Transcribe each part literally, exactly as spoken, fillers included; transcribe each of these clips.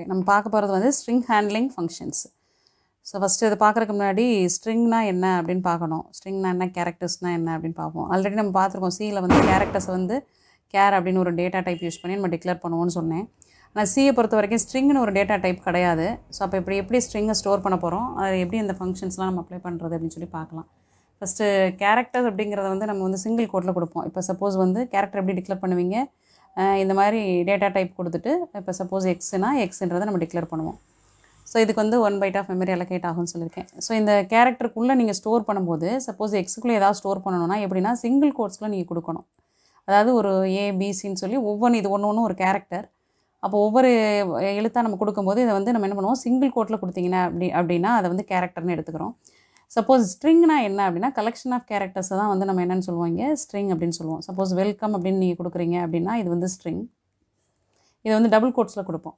Okay, நம்ம பார்க்க போறது வந்து string handling functions. So first இத பார்க்கறதுக்கு முன்னாடி string னா என்ன அப்படினு பார்க்கணும். string னா என்ன, characters னா என்ன அப்படினு பார்ப்போம். ஆல்ரெடி நம்ம பாத்துறோம் C ல வந்து characters வந்து char அப்படின ஒரு டேட்டா டைப் யூஸ் பண்ணி நம்ம டிக்ளேர் பண்ணுவோம்னு சொன்னேன். ஆனா C ய பொறுத்த வரைக்கும் string ன ஒரு டேட்டா டைப் கிடையாது. சோ அப்ப எப்படி எப்படி string ஸ்டோர் பண்ண போறோம், அது எப்படி இந்த ஃபங்க்ஷன்ஸ்லாம் நம்ம அப்ளை பண்றது அப்படினு சொல்லி பார்க்கலாம். ஃபர்ஸ்ட் characters அப்படிங்கறது வந்து நம்ம வந்து சிங்கிள் கோட்ல கொடுப்போம். இப்போ suppose வந்து character எப்படி டிக்ளேர் பண்ணுவீங்க, இந்த மாதிரி டேட்டா டைப் கொடுத்துட்டு இப்போ சப்போஸ் எக்ஸ்னா எக்ஸ்ன்றதை நம்ம டிக்ளேர் பண்ணுவோம். ஸோ இதுக்கு வந்து one byte of memory allocate ஆகும்னு சொல்லியிருக்கேன். ஸோ இந்த கேரக்டருக்குள்ளே நீங்கள் ஸ்டோர் பண்ணும்போது சப்போஸ் எக்ஸுக்குள்ளே ஏதாவது ஸ்டோர் பண்ணணும்னா எப்படின்னா சிங்கிள் கோட்ஸில் நீங்கள் கொடுக்கணும். அதாவது ஒரு ஏபிசின்னு சொல்லி ஒவ்வொன்று இது ஒன்று ஒன்று ஒரு கேரக்டர், அப்போ ஒவ்வொரு எழுத்தாக நம்ம கொடுக்கும்போது இதை வந்து நம்ம என்ன பண்ணுவோம், சிங்கிள் கோட்டில் கொடுத்தீங்கன்னா அப்படி அப்படின்னா அதை வந்து கேரக்டர்னு எடுத்துக்கிறோம். சப்போஸ் ஸ்ட்ரிங்னா என்ன அப்படின்னா கலெக்ஷன் ஆஃப் கேரக்டர்ஸை தான் வந்து நம்ம என்னென்னு சொல்லுவாங்க ஸ்ட்ரிங் அப்படின்னு சொல்லுவோம். சப்போஸ் வெல்கம் அப்படின்னு நீங்கள் கொடுக்குறீங்க அப்படின்னா இது வந்து ஸ்ட்ரிங், இதை வந்து டபுள் கோட்ஸில் கொடுப்போம்.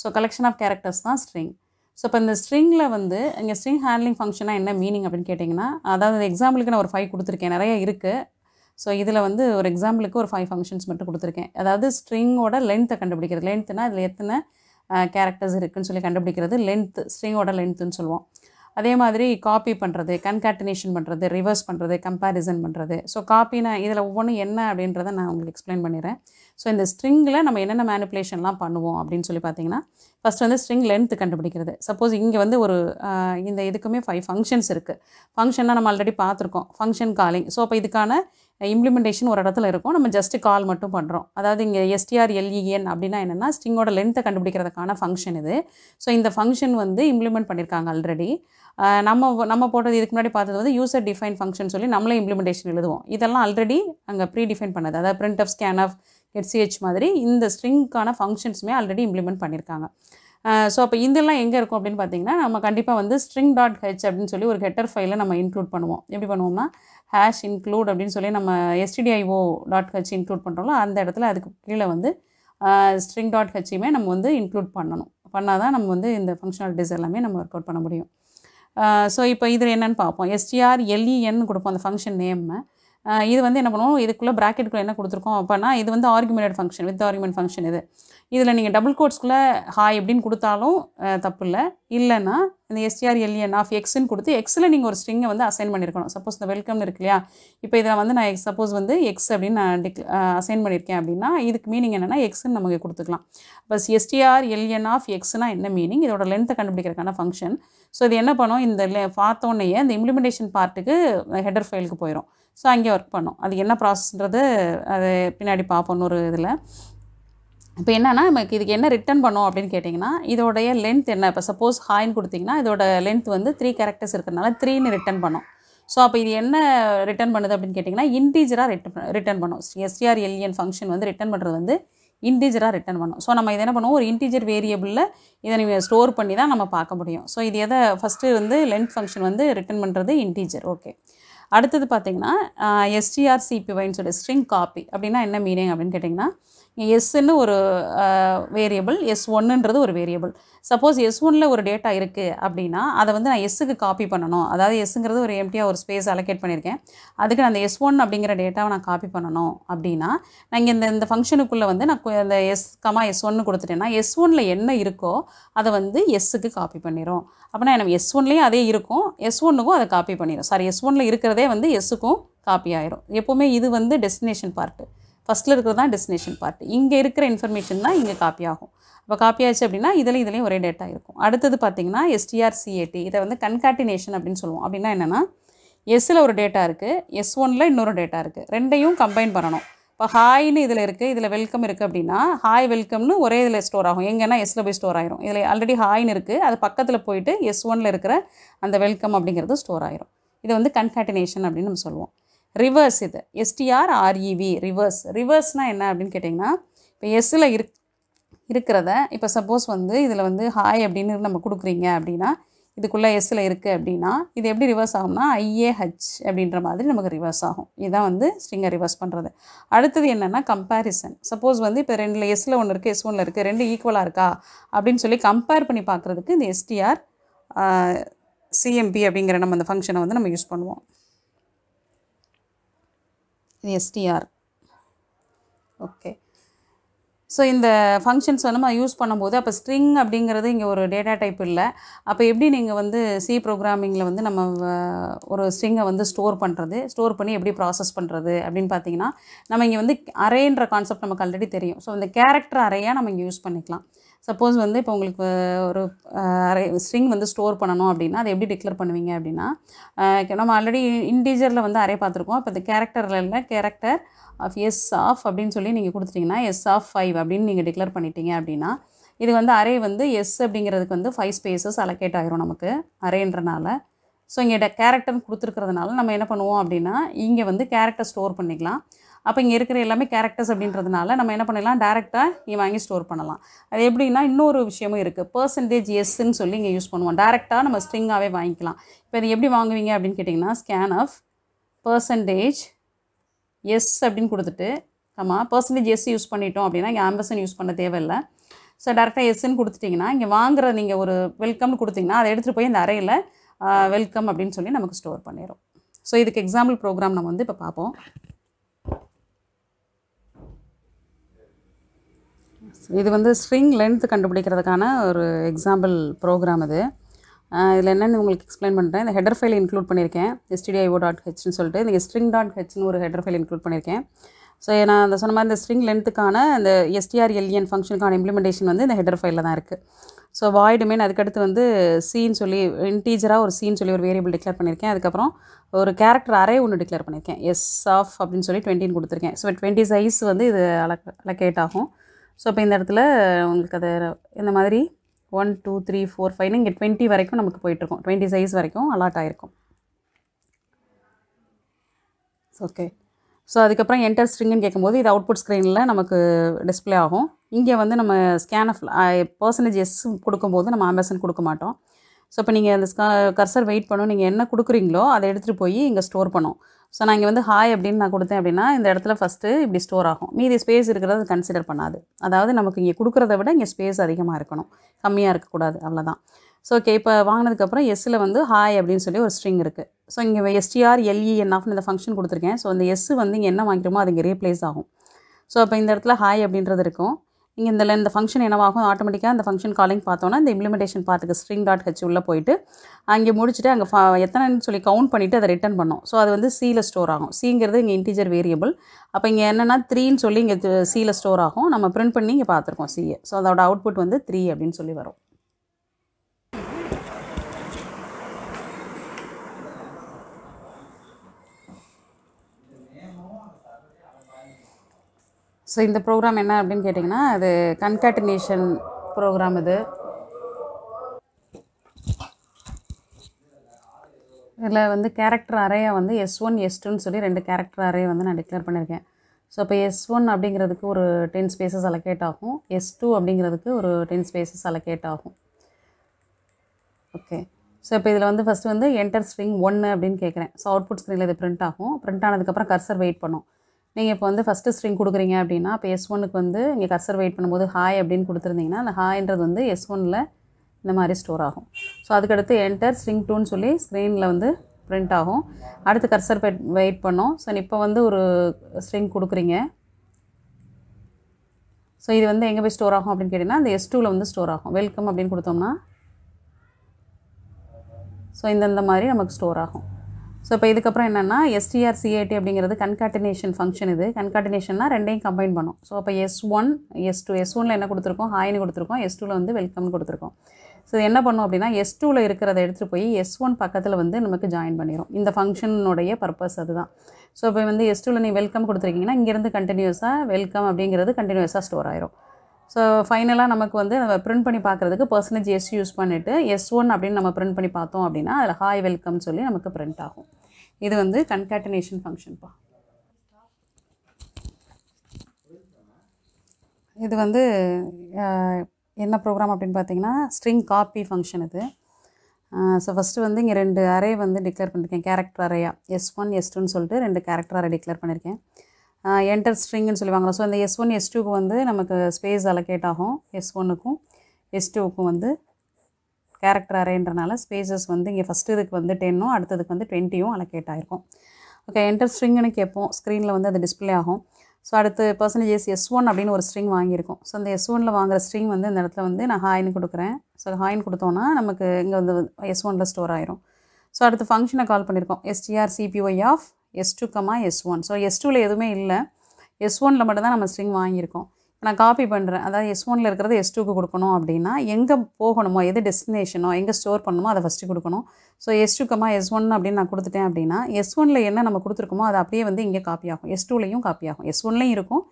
ஸோ கலெக்ஷன் ஆஃப் கேரக்டர்ஸ் தான் ஸ்ட்ரிங். ஸோ இப்போ இந்த ஸ்ட்ரிங்கில் வந்து இங்கே ஸ்ட்ரிங் ஹேண்ட்லிங் ஃபங்க்ஷனாக என்ன மீனிங் அப்படின்னு கேட்டிங்கன்னா, அதாவது எக்ஸாம்பிளுக்கு நான் ஒரு ஃபைவ் கொடுத்துருக்கேன், நிறைய இருக்குது. ஸோ இதில் வந்து ஒரு எக்ஸாம்பிளுக்கு ஒரு ஃபைவ் ஃபங்க்ஷன்ஸ் மட்டும் கொடுத்துருக்கேன். அதாவது ஸ்ட்ரிங்கோட லென்த்தை கண்டுபிடிக்கிறது, லென்த்னா இதில் எத்தனை கேரக்டர்ஸ் இருக்குதுன்னு சொல்லி கண்டுபிடிக்கிறது லென்த், ஸ்ட்ரிங்கோட லென்த்துன்னு சொல்லுவோம். அதே மாதிரி காப்பி பண்ணுறது, கன்காட்டினேஷன் பண்ணுறது, ரிவர்ஸ் பண்ணுறது, கம்பேரிசன் பண்ணுறது. ஸோ காப்பினா இதில் ஒவ்வொன்றும் என்ன அப்படின்றத நான் உங்களுக்கு எக்ஸ்பிளைன் பண்ணிடுறேன். ஸோ இந்த ஸ்ட்ரிங்கில் நம்ம என்னென்ன மேனிப்புலேஷன்லாம் பண்ணுவோம் அப்படின்னு சொல்லி பார்த்தீங்கன்னா, ஃபஸ்ட் வந்து ஸ்ட்ரிங் லென்த் கண்டுபிடிக்கிறது. சப்போஸ் இங்கே வந்து ஒரு இந்த இதுக்குமே ஃபைவ் ஃபங்க்ஷன்ஸ் இருக்குது. ஃபங்க்ஷன்னா நம்ம ஆல்ரெடி பார்த்துருக்கோம், ஃபங்க்ஷன் காலிங். ஸோ அப்போ இதுக்கான இம்ப்ளிமெண்டேஷன் ஒரு இடத்துல இருக்கும், நம்ம ஜஸ்ட்டு கால் மட்டும் பண்ணுறோம். அதாவது இங்கே எஸ்டிஆர் எல்இஎன் அப்படின்னா என்னென்னா ஸ்ட்ரிங்கோட லென்த்தை கண்டுபிடிக்கிறதுக்கான ஃபங்க்ஷன் இது. ஸோ இந்த ஃபங்க்ஷன் வந்து இம்ப்ளிமெண்ட் பண்ணியிருக்காங்க ஆல்ரெடி. நம்ம நம்ம போட்டது இதுக்கு முன்னாடி பார்த்தது வந்து யூசர் டிஃபைன் ஃபங்க்ஷன் சொல்லி நம்மளே இம்ப்ளிமெண்டேஷன் எழுதுவோம். இதெல்லாம் ஆல்ரெடி அங்கே ப்ரீ டிஃபைன் பண்ணது, அதாவது பிரிண்ட் ஆஃப் ஸ்கேன் ஆஃப் எட்சிஹெச் மாதிரி இந்த ஸ்ட்ரிங்கான ஃபங்க்ஷன்ஸுமே ஆல்ரெடி இம்ப்ளிமெண்ட் பண்ணியிருக்காங்க. ஸோ அப்போ இதெல்லாம் எங்கே இருக்கும் அப்படின்னு பார்த்தீங்கன்னா, நம்ம கண்டிப்பாக வந்து ஸ்ட்ரிங் டாட் ஹெச் அப்படின்னு சொல்லி ஒரு ஹெட்டர் ஃபைலில் நம்ம இன்க்ளூட் பண்ணுவோம். எப்படி பண்ணுவோம்னா ஹேஷ் இன்க்ளூட் அப்படின்னு சொல்லி நம்ம எஸ்டிடிஐஓ டாட் ஹெச் இன்க்ளூட் பண்ணுறோம்ல அந்த இடத்துல அதுக்கு கீழே வந்து ஸ்ட்ரிங் டாட் ஹெச்சுமே நம்ம வந்து இன்க்ளூட் பண்ணணும். பண்ணால் தான் நம்ம வந்து இந்த ஃபங்க்ஷனாலிட்டிஸ் எல்லாமே நம்ம ஒர்க் அவுட் பண்ண முடியும். ஸோ இப்போ இதில் என்னென்னு பார்ப்போம். எஸ்டிஆர் எல்இஎன் கொடுப்போம் அந்த ஃபங்க்ஷன் நேம்மை. இது வந்து என்ன பண்ணுவோம், இதுக்குள்ளே ப்ராக்கெட்டுக்குள்ளே என்ன கொடுத்துருக்கோம் அப்படின்னா இது வந்து argumented function, with argument function இது. இதில் நீங்கள் டபுள் கோட்ஸ்குள்ளே ஹாய் அப்படின்னு கொடுத்தாலும் தப்பு இல்லை. இல்லைன்னா இந்த எஸ்டிஆர் எல்இஎன் ஆஃப் எக்ஸ்ன்னு கொடுத்து எக்ஸில் நீங்கள் ஒரு ஸ்ட்ரிங்கை வந்து அசைன் பண்ணியிருக்கணும். சப்போஸ் இந்த வெல்கம்னு இருக்கு இல்லையா, இப்போ இதில் வந்து நான் சப்போஸ் வந்து எக்ஸ் அப்படின்னு நான் டிக் அசைன் பண்ணியிருக்கேன் அப்படின்னா இதுக்கு மீனிங் என்னென்னா எக்ஸ்ன்னு நமக்கு கொடுத்துக்கலாம். பஸ் எஸ்டிஆர் எல்இஎன் ஆஃப் எக்ஸ்னால் என்ன மீனிங், இதோட லென்த்தை கண்டுபிடிக்கிறதுக்கான ஃபங்க்ஷன். ஸோ இது என்ன பண்ணோம், இந்த பார்த்தோன்னே இந்த இம்ப்ளிமெண்டேஷன் பார்ட்டுக்கு ஹெடர் ஃபைலுக்கு போயிடும். ஸோ அங்கே ஒர்க் பண்ணோம். அது என்ன ப்ராசஸ்ன்றது அது பின்னாடி பார்ப்போன்னு ஒரு இதில். இப்போ என்னென்னா நமக்கு இதுக்கு என்ன ரிட்டர்ன் பண்ணோம் அப்படின்னு கேட்டிங்கன்னா இதோடைய லென்த் என்ன. இப்போ சப்போஸ் ஹாய்ன்னு கொடுத்திங்கன்னா இதோட லென்த் வந்து த்ரீ கேரக்டர்ஸ் இருக்கிறதுனால த்ரீன்னு ரிட்டர்ன் பண்ணோம். ஸோ அப்போ இது என்ன ரிட்டர்ன் பண்ணுது அப்படின்னு கேட்டிங்கன்னா இன்டீஜராக ரிட்டர்ன் ரிட்டர்ன் பண்ணோம். எஸ்டிஆர் எல்இஎன் ஃபங்க்ஷன் வந்து ரிட்டர்ன் பண்ணுறது வந்து இன்டீஜராக ரிட்டர்ன் பண்ணோம். ஸோ நம்ம இதை என்ன பண்ணுவோம், ஒரு இன்டீஜர் வேரியபிளில் இதை நீங்கள் ஸ்டோர் பண்ணி தான் நம்ம பார்க்க முடியும். ஸோ இது எதை ஃபஸ்ட்டு வந்து லென்த் ஃபங்க்ஷன் வந்து ரிட்டர்ன் பண்ணுறது இன்டீஜர். ஓகே, அடுத்தது பார்த்திங்கன்னா எஸ்டிஆர்சிபிஒய்ன்னு சொல்லி ஸ்ட்ரிங் காப்பி அப்படின்னா என்ன மீனிங் அப்படின்னு கேட்டிங்கன்னா, எஸ்ன்னு ஒரு வேரியபிள், எஸ் ஒன்றுன்றது ஒரு வேரியபிள். சப்போஸ் எஸ் ஒன்னில் ஒரு டேட்டா இருக்குது அப்படின்னா அதை வந்து நான் எஸ்ஸுக்கு காப்பி பண்ணணும். அதாவது எஸ்ஸுங்கிறது ஒரு எம்டியாக ஒரு ஸ்பேஸ் அலோகேட் பண்ணியிருக்கேன், அதுக்கு நான் அந்த எஸ் ஒன் அப்படிங்கிற டேட்டாவை நான் காப்பி பண்ணணும் அப்படின்னா நான் இந்த இந்த ஃபங்க்ஷனுக்குள்ளே வந்து நான் இந்த எஸ் கமா எஸ் ஒன்று கொடுத்துட்டேன்னா எஸ் ஒன்னில் என்ன இருக்கோ அதை வந்து எஸ்ஸுக்கு காப்பி பண்ணிடும். அப்படின்னா எனக்கு எஸ் ஒன்லேயும் அதே இருக்கும், எஸ் ஒன்றுக்கும் அதை காப்பி பண்ணிடும். சாரி, எஸ் ஒன்னில் இருக்கிறதே வந்து எஸ்ஸுக்கும் காப்பி ஆயிரும். எப்போவுமே இது வந்து டெஸ்டினேஷன் பார்ட்டு, ஃபஸ்ட்டில் இருக்கிறது தான் டெஸ்டினேஷன் பார்ட். இங்கே இருக்கிற இன்ஃபர்மேஷன் தான் இங்கே காப்பி ஆகும். இப்போ காப்பி ஆச்சு அப்படின்னா இதில் இதுலேயும் ஒரே டேட்டா இருக்கும். அடுத்தது பார்த்திங்கன்னா எஸ்டிஆர்சிஏடி, இதை வந்து கன்காட்டினேஷன் அப்படின்னு சொல்லுவோம். அப்படின்னா என்னென்னா எஸ்ஸில் ஒரு டேட்டா இருக்குது, எஸ் ஒன்னில் இன்னொரு டேட்டா இருக்குது, ரெண்டையும் கம்பைன் பண்ணணும். இப்போ ஹாய்னு இதில் இருக்குது, இதில் வெல்கம் இருக்குது அப்படின்னா ஹாய் வெல்கம்னு ஒரே இதில் ஸ்டோர் ஆகும். எங்கன்னா எஸ்ஸில் போய் ஸ்டோர் ஆகிரும். இதில் ஆல்ரெடி ஹாய்னு இருக்குது, அது பக்கத்தில் போயிட்டு எஸ் ஒன்னில் இருக்கிற அந்த வெல்கம் அப்படிங்கிறது ஸ்டோர் ஆகிரும். இதை வந்து கன்காட்டினேஷன் அப்படின்னு நம்ம சொல்லுவோம். ரிவர்ஸ், இது எஸ்டிஆர் ஆர்இவி ரிவர்ஸ். ரிவர்ஸ்னால் என்ன அப்படின்னு கேட்டிங்கன்னா, இப்போ எஸ்ஸில் இருக் இருக்கிறத இப்போ சப்போஸ் வந்து இதில் வந்து ஹாய் அப்படின்னு நம்ம கொடுக்குறீங்க அப்படின்னா இதுக்குள்ளே எஸ்ஸில் இருக்குது அப்படின்னா இது எப்படி ரிவர்ஸ் ஆகும்னா ஐஏஹெச் அப்படின்ற மாதிரி நமக்கு ரிவர்ஸ் ஆகும். இதுதான் வந்து ஸ்ட்ரிங்கை ரிவர்ஸ் பண்ணுறது. அடுத்தது என்னென்னா கம்பேரிசன். சப்போஸ் வந்து இப்போ ரெண்டில் எஸ்ஸில் ஒன்று இருக்குது, எஸ் ஒன்னில் இருக்குது, ரெண்டு ஈக்குவலாக இருக்கா அப்படின்னு சொல்லி கம்பேர் பண்ணி பார்க்குறதுக்கு இந்த எஸ்டிஆர் சிஎம்பி அப்படிங்கிற நம்ம அந்த ஃபங்க்ஷனை வந்து நம்ம யூஸ் பண்ணுவோம். STR. Okay, So in the functions we use the string abdingiradhu data type illa. Appo eppadi neenga vandu C programming la vandu nama oru string ah vandu store pandrathu store panni eppadi process pandrathu appdin pathina nama inga vandu array endra concept namak already theriyum. So the character array ah nama use pannikalam. Suppose vandu ipo ungalku oru string vandu store pananum appadina adhu eppadi declare pannuvinga appadina nama already integer la vandu array paathirukom. Appo the character la character of s of அப்படினு சொல்லி நீங்க கொடுத்துட்டீங்கனா s of five அப்படினு நீங்க declare பண்ணிட்டீங்க அப்படினா இது வந்து array வந்து s அப்படிங்கிறதுக்கு வந்து five ஸ்பேसेस அலோகேட் ஆயிரும் நமக்கு அரேன்றனால சோ இங்க கரெக்டர் கொடுத்துக்கிறதுனால நம்ம என்ன பண்ணுவோம் அப்படினா இங்க வந்து கரெக்டர் ஸ்டோர் பண்ணிக்கலாம் அப்ப இங்க இருக்குற எல்லாமே கரெக்டர்ஸ் அப்படின்றதுனால நம்ம என்ன பண்ணலாம் डायरेक्टली இங்க வாங்கி ஸ்டோர் பண்ணலாம் அது எப்படினா இன்னொரு விஷயமும் இருக்கு % s ன்னு சொல்லி இங்க யூஸ் பண்ணுவோம் डायरेक्टली நம்ம ஸ்ட்ரிங்காவே வாங்கிக்கலாம் இப்போ இது எப்படி வாங்குவீங்க அப்படினு கேட்டிங்கனா scan of % yes அப்படினு கொடுத்துட்டு கமா % yes யூஸ் பண்ணிட்டோம் அப்படினா இங்க ஆம்பர்சன் யூஸ் பண்ண தேவை இல்ல சோ डायरेक्टली yes ன்னு கொடுத்துட்டீங்கனா இங்க வாங்குற நீங்க ஒரு வெல்கம் னு கொடுத்தீங்கனா அதை எடுத்து போய் இந்த அரேல வெல்கம் அப்படினு சொல்லி நமக்கு ஸ்டோர் பண்ணிரும் சோ இதுக்கு எக்ஸாம்பிள் புரோகிராம் நாம வந்து இப்ப பாப்போம் இது வந்து string length கண்டுபிடிக்கிறதுக்கான ஒரு எக்ஸாம்பிள் புரோகிராம் இது இதல என்னன்னு உங்களுக்கு எக்ஸ்பிளைன் பண்றேன் இந்த ஹெடர் ஃபைல் இன்க்ளூட் பண்ணிருக்கேன் stdio.h ன்னு சொல்லிட்டு இந்த string.h ன்னு ஒரு ஹெடர் ஃபைல் இன்க்ளூட் பண்ணிருக்கேன் சோ நான் அந்த சொன்ன மாதிரி இந்த string length கான இந்த strlen ஃபங்க்ஷனுக்கான இம்ப்ளிமெண்டேஷன் வந்து இந்த ஹெடர் ஃபைல்ல தான் இருக்கு சோ void main அதுக்கு அடுத்து வந்து c ன்னு சொல்லி இன்டிஜரா ஒரு c ன்னு சொல்லி ஒரு வேரியபிள் டிக்ளேர் பண்ணிருக்கேன் அதுக்கு அப்புறம் ஒரு கரெக்டர் அரே ஒன்னு டிக்ளேர் பண்ணிருக்கேன் s of அப்படினு சொல்லி twenty ன்னு கொடுத்திருக்கேன் சோ twenty சைஸ் வந்து இது அலோகேட் ஆகும் சோ அப்ப இந்த இடத்துல உங்களுக்கு அது இந்த மாதிரி one two three four five னு இங்க twenty வரைக்கும் நமக்கு போயிட்டு இருக்கும் twenty சைஸ் வரைக்கும் அலாட் ஆயிருக்கும் ஓகே சோ அதுக்கு அப்புறம் என்டர் ஸ்ட்ரிங் ன்னு கேக்கும்போது இது அவுட்புட் ஸ்கிரீன்ல நமக்கு டிஸ்ப்ளே ஆகும் இங்க வந்து நம்ம ஸ்கேன் ஆஃப் % s கொடுக்கும்போது நம்ம ஆம்பர்சன் கொடுக்க மாட்டோம் சோ இப்போ நீங்க அந்த கர்சர் வெயிட் பண்ணு நீங்க என்ன குடுக்குறீங்களோ அதை எடுத்து போய் இங்க ஸ்டோர் பண்ணோம் சோ நான் இங்க வந்து ஹாய் அப்படினு நான் கொடுத்தேன் அப்படினா இந்த இடத்துல ஃபர்ஸ்ட் இப்படி ஸ்டோர் ஆகும் மீதி ஸ்பேஸ் இருக்குறது கன்சிடர் பண்ணாது அதாவது நமக்கு இங்க கொடுக்கிறதை விட இங்க ஸ்பேஸ் அதிகமா இருக்கணும் கம்மியா இருக்க கூடாது அவ்வளவுதான் சோ ஓகே இப்போ வாங்குனதுக்கு அப்புறம் s ல வந்து ஹாய் அப்படினு சொல்லி ஒரு ஸ்ட்ரிங் இருக்கு சோ இங்க strlen ஆஃப் இந்த ஃபங்க்ஷன் கொடுத்திருக்கேன் சோ அந்த s வந்து இங்க என்ன வாங்குறோமோ அது இங்க ரீப்ளேஸ் ஆகும் சோ அப்ப இந்த இடத்துல ஹாய் அப்படின்றது இருக்கும் இங்க இந்த இந்த ஃபங்க்ஷன் என்னவாகும் ஆட்டோமேட்டிக்கா அந்த ஃபங்க்ஷன் காலிங் பார்த்தோம்னா இந்த இம்ப்ளிமெண்டேஷன் பார்த்துக்கு string.h உள்ள போயிடு அங்க முடிச்சிட்டு அங்க எத்தனைன்னு சொல்லி கவுண்ட் பண்ணிட்டு அதை ரிட்டர்ன் பண்ணோம் சோ அது வந்து c ல ஸ்டோர் ஆகும் c ங்கிறது இங்க இன்டிஜர் வேரியபிள் அப்ப இங்க என்னன்னா three ன்னு சொல்லி இங்க c ல ஸ்டோர் ஆகும் நம்ம print பண்ணி இங்க பாத்துறோம் c சோ அதோட அவுட்புட் வந்து three அப்படினு சொல்லி வரும் So in the program enna appdin kettingna adu concatenation program idu idla vandu character array ah vandu s one s two nu solli rendu character array vandu na declare pannirken so appo s one abdingiradhukku oru ten spaces allocate agum s two abdingiradhukku oru ten spaces allocate agum okay so இப்போ இதுல வந்து first வந்து enter string one அப்படினு கேக்குறேன் so output screen ல இது print ஆகும் print ஆனதுக்கு அப்புறம் cursor wait பண்ணும் நீங்க இப்போ வந்து ஃபர்ஸ்ட் ஸ்ட்ரிங் கொடுக்குறீங்க அப்படினா அப்ப s one க்கு வந்து இங்க கர்சர் வெயிட் பண்ணும்போது ஹாய் அப்படினு கொடுத்திருந்தீங்கனா அந்த ஹாய்ன்றது வந்து s one ல இந்த மாதிரி ஸ்டோர் ஆகும் சோ அதுக்கு அடுத்து enter string two ன்னு சொல்லி ஸ்கிரீன்ல வந்து print ஆகும் அடுத்து கர்சர் வெயிட் பண்ணோம் சோ இப்போ வந்து ஒரு ஸ்ட்ரிங் கொடுக்குறீங்க சோ இது வந்து எங்க போய் ஸ்டோர் ஆகும் அப்படினு கேட்டினா அந்த s two ல வந்து ஸ்டோர் ஆகும் வெல்கம் அப்படினு கொடுத்தோம்னா சோ இந்த இந்த மாதிரி நமக்கு ஸ்டோர் ஆகும் சோ இப்போ இதுக்கு அப்புறம் என்னன்னா strcat அப்படிங்கிறது concatenation ஃபங்க்ஷன் இது concatenationனா ரெண்டையும் கம்பைன் பண்ணும் சோ அப்ப s one s two s one ல என்ன கொடுத்திருக்கோம் ஹாய் னு கொடுத்திருக்கோம் s two ல வந்து வெல்கம் னு கொடுத்திருக்கோம் சோ இது என்ன பண்ணும் அப்படினா s two ல இருக்குறதை எடுத்து போய் s one பக்கத்துல வந்து நமக்கு ஜாயின் பண்ணிரும் இந்த ஃபங்க்ஷனோட பர்பஸ் அதுதான் சோ இப்போ வந்து s two ல நீ வெல்கம் கொடுத்திருக்கீங்கனா இங்க இருந்து கண்டினியூஸா வெல்கம் அப்படிங்கிறது கண்டினியூஸா ஸ்டோர் ஆயிரும் சோ ஃபைனலா நமக்கு வந்து நம்ம print பண்ணி பார்க்கிறதுக்கு % s யூஸ் பண்ணிட்டு s one அப்படினு நம்ம print பண்ணி பார்த்தோம் அப்படினா அதுல ஹாய் வெல்கம் சொல்லி நமக்கு print ஆகும் இது வந்து concatenation function பா இது வந்து என்ன program அப்படினு பாத்தீங்கன்னா string copy function இது சோ ஃபர்ஸ்ட் வந்து இங்க ரெண்டு அரே வந்து டிக்ளேர் பண்ணிருக்கேன் character array s one s two ன்னு சொல்லிட்டு ரெண்டு character array டிக்ளேர் பண்ணிருக்கேன் enter string ன்னு சொல்லுவாங்க சோ அந்த s one s two க்கு வந்து நமக்கு ஸ்பேஸ் அலோகேட் ஆகும் s one க்கும் s two க்கும் வந்து character arrayன்றனால ஸ்பேसेस வந்து இங்க ஃபர்ஸ்ட் இதுக்கு வந்து ten ம் அடுத்ததுக்கு வந்து twenty ம் அலோகேட் ஆயிருக்கும் ஓகே enter string ன்னு கேப்போம் ஸ்கிரீன்ல வந்து அது டிஸ்ப்ளே ஆகும் So, the percentage is S one அப்படினு ஒரு string வாங்கியிருக்கோம். So, அந்த S one ல வாங்குற string வந்து இந்த இடத்துல வந்து நான் hi ன்னு கொடுக்கிறேன். So, hi ன்னு கொடுத்தோம்னா நமக்கு இங்க வந்து S one ல ஸ்டோர் ஆயிடும். So, அடுத்து ஃபங்க்ஷனை கால் பண்ணியிருக்கோம். strcpy of S two, S one. So, S two ல எதுமே இல்ல. S one ல மட்டும் தான் நம்ம string வாங்கியிருக்கோம். நான் காப்பி பண்றேன். அதாவது S one ல இருக்குறது S two க்கு கொடுக்கணும் அப்படினா எங்க போகணுமோ எது டெஸ்டினேஷனோ எங்க ஸ்டோர் பண்ணணுமோ அதை ஃபர்ஸ்ட் கொடுக்கணும். So S two, S one அப்படினா நான் கொடுத்துட்டேன் அப்படினா S one ல என்ன நம்ம கொடுத்திருக்கோமோ அது அப்படியே வந்து இங்க காப்பி ஆகும். S two லயும் காப்பி ஆகும். S one லயும் இருக்கும்,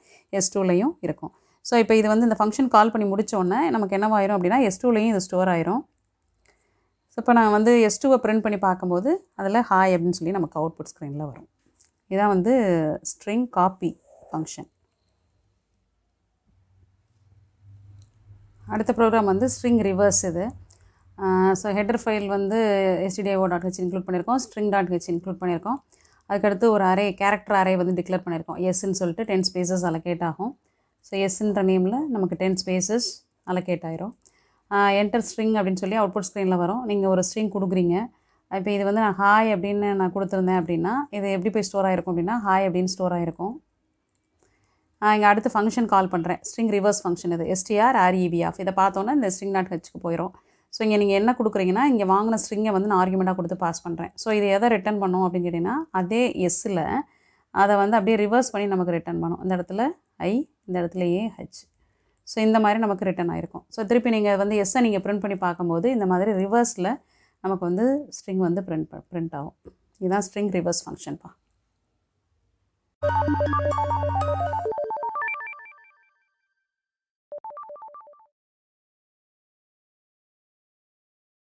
S two லயும் இருக்கும். சோ இப்போ இது வந்து இந்த ஃபங்க்ஷன் கால் பண்ணி முடிச்ச உடனே நமக்கு என்ன ஆயிரும் அப்படினா S two லயும் இது ஸ்டோர் ஆயிரும். சோ இப்போ நான் வந்து S two ஐ பிரிண்ட் பண்ணி பாக்கும்போது அதுல hi அப்படினு சொல்லி நமக்கு அவுட்புட் ஸ்கிரீன்ல வரும். இதான் வந்து string copy ஃபங்க்ஷன். அடுத்த ப்ரோக்ராம் வந்து string reverse இது. ஸோ ஹெட்டர் ஃபைல் வந்து stdio.h இன்க்ளூட் பண்ணியிருக்கோம், string.h இன்க்ளூட் பண்ணியிருக்கோம். அதுக்கடுத்து ஒரு அரே கேரக்டர் அரே வந்து டிக்ளேர் பண்ணியிருக்கோம். எஸ்ன்னு சொல்லிட்டு டென் ஸ்பேசஸ் அலகேட் ஆகும். ஸோ எஸ்ன்ற நேமில் நமக்கு டென் ஸ்பேசஸ் அலகேட் ஆயிரும். என்டர் ஸ்ட்ரிங் அப்படின்னு சொல்லி அவுட்புட் ஸ்க்ரீனில் வரும். நீங்கள் ஒரு ஸ்ட்ரிங் கொடுக்குறீங்க. இப்போ இது வந்து நான் ஹாய் அப்படின்னு நான் கொடுத்துருந்தேன் அப்படின்னா இது எப்படி போய் ஸ்டோர் ஆகிருக்கும் அப்படின்னா ஹாய் அப்படின்னு ஸ்டோர் ஆகிருக்கும். நான் இங்கே அடுத்த ஃபங்க்ஷன் கால் பண்ணுறேன். ஸ்ட்ரிங் ரிவர்ஸ் ஃபங்க்ஷன் இது strrev ஆஃப். இதை பார்த்தோன்னா இந்த ஸ்ட்ரிங் நாட் ஹெச்சுக்கு போயிடும். ஸோ இங்கே நீங்கள் என்ன கொடுக்குறீங்கன்னா இங்கே வாங்கின ஸ்ட்ரிங்கை வந்து நான் ஆர்குமெண்ட்டாக கொடுத்து பாஸ் பண்ணுறேன். ஸோ இது எதை ரிட்டர்ன் பண்ணும் அப்படின்னு கேட்டிங்கன்னா அதே எஸ்ஸில் அதை வந்து அப்படியே ரிவர்ஸ் பண்ணி நமக்கு ரிட்டர்ன் பண்ணும். இந்த இடத்துல ஐ, இந்த இடத்துல ஏ ஹெச். ஸோ இந்த மாதிரி நமக்கு ரிட்டர்ன் ஆகிருக்கும். ஸோ திருப்பி நீங்கள் வந்து எஸ்ஸை நீங்கள் பிரிண்ட் பண்ணி பார்க்கும்போது இந்த மாதிரி ரிவர்ஸில் நமக்கு வந்து ஸ்ட்ரிங் வந்து பிரிண்ட் பிரிண்ட் ஆகும். இதுதான் ஸ்ட்ரிங் ரிவர்ஸ் ஃபங்க்ஷன்ப்பா.